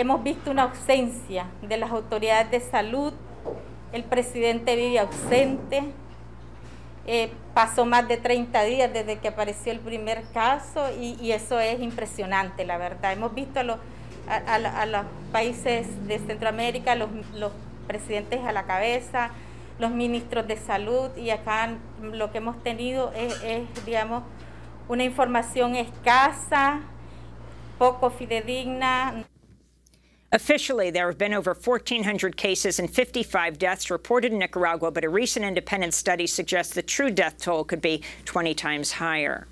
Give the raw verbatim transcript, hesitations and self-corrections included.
hemos visto una ausencia de las autoridades de salud, el presidente vive ausente, eh, pasó más de treinta días desde que apareció el primer caso y, y eso es impresionante, la verdad. Hemos visto a los, a, a, a los países de Centroamérica, los, los presidentes a la cabeza, los ministros de salud, y acá lo que hemos tenido es, es digamos, una información escasa, poco fidedigna. Officially, there have been over fourteen hundred cases and fifty-five deaths reported in Nicaragua, but a recent independent study suggests the true death toll could be twenty times higher.